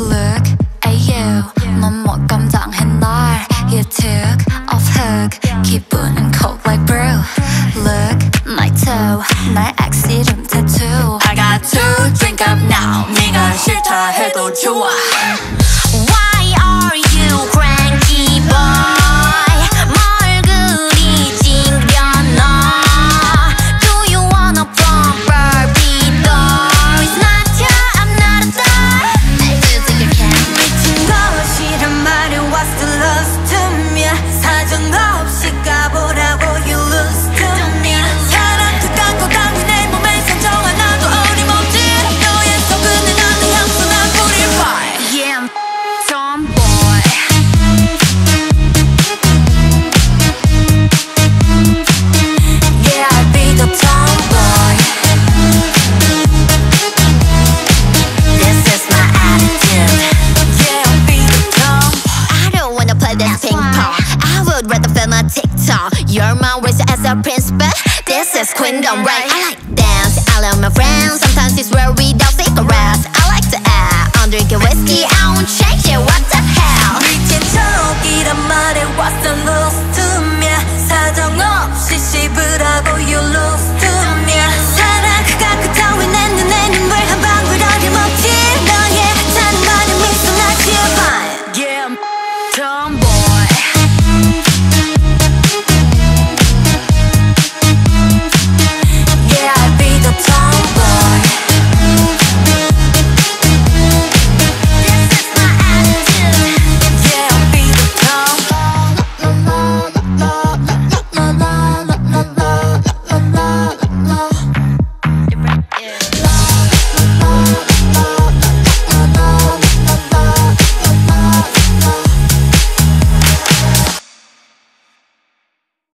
Look at you. 넌 못 감당해 날. You took off hook. 기분은 cold like brew. Look, my toe. 나의 X 이름 tattoo. I got to drink up now. 네가 싫다 해도 좋아. Why are you cranky boy? You're my wizard as a princess. This is Queendom, right? I like dance, I love my friends. Sometimes it's where we don't think around. I like to act, I'm drinking whiskey, I won't change it.